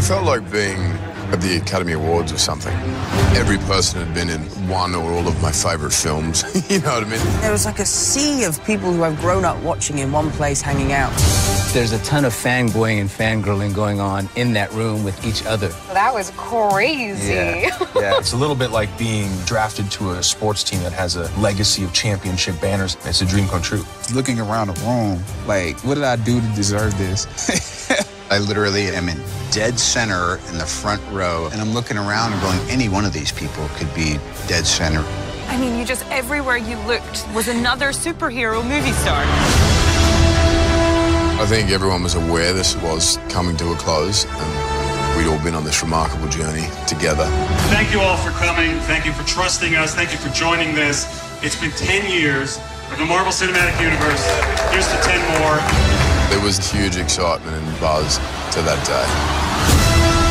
It felt like being at the Academy Awards or something. Every person had been in one or all of my favorite films. You know what I mean? There was like a sea of people who I've grown up watching in one place hanging out. There's a ton of fanboying and fangirling going on in that room with each other. That was crazy. Yeah, it's a little bit like being drafted to a sports team that has a legacy of championship banners. It's a dream come true. Looking around the room, like, what did I do to deserve this? I literally am in dead center in the front row, and I'm looking around and going, any one of these people could be dead center. I mean, you just, everywhere you looked was another superhero movie star. I think everyone was aware this was coming to a close, and we'd all been on this remarkable journey together. Thank you all for coming. Thank you for trusting us. Thank you for joining this. It's been 10 years of the Marvel Cinematic Universe. Here's to 10 more. There was huge excitement and buzz to that day.